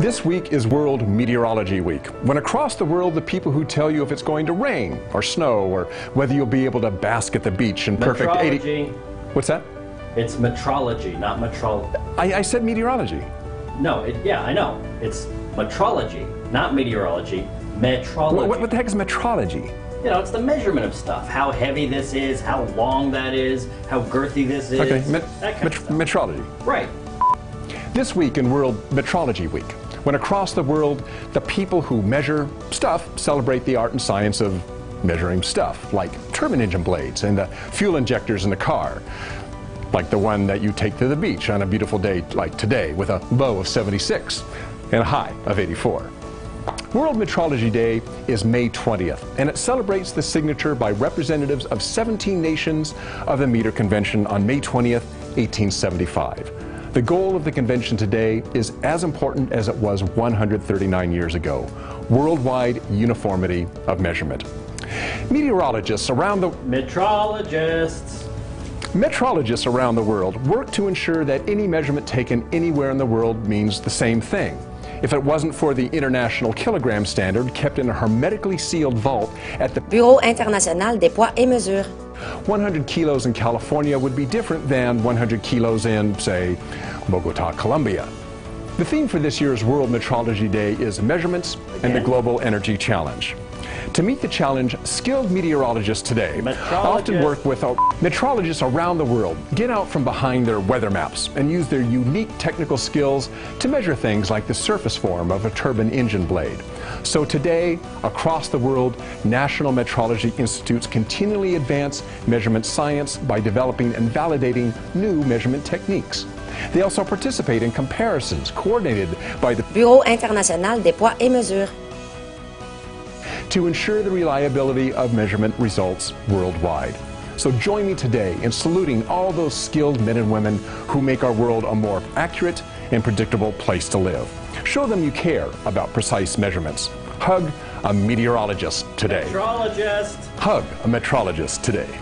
This week is World Meteorology Week, when across the world the people who tell you if it's going to rain or snow or whether you'll be able to bask at the beach in perfect 80... What's that? It's metrology, not metrology. I said meteorology. No, yeah, I know. It's metrology, not meteorology. Metrology. What the heck is metrology? You know, it's the measurement of stuff. How heavy this is, how long that is, how girthy this is. Okay, that kind of metrology. Right. This week in World Metrology Week, when across the world, the people who measure stuff celebrate the art and science of measuring stuff, like turbine engine blades and the fuel injectors in the car, like the one that you take to the beach on a beautiful day like today with a low of 76 and a high of 84. World Metrology Day is May 20th, and it celebrates the signature by representatives of 17 nations of the Meter Convention on May 20th, 1875. The goal of the convention today is as important as it was 139 years ago: worldwide uniformity of measurement. Meteorologists around the Metrologists around the world work to ensure that any measurement taken anywhere in the world means the same thing. If it wasn't for the international kilogram standard kept in a hermetically sealed vault at the Bureau International des Poids et Mesures, 100 kilos in California would be different than 100 kilos in, say, Bogota, Colombia. The theme for this year's World Metrology Day is measurements and the global energy challenge. To meet the challenge, skilled meteorologists today often work with metrologists around the world, get out from behind their weather maps and use their unique technical skills to measure things like the surface form of a turbine engine blade. So today, across the world, national metrology institutes continually advance measurement science by developing and validating new measurement techniques. They also participate in comparisons coordinated by the Bureau International des Poids et Mesures to ensure the reliability of measurement results worldwide. So join me today in saluting all those skilled men and women who make our world a more accurate and predictable place to live. Show them you care about precise measurements. Hug a meteorologist today. Metrologist. Hug a metrologist today.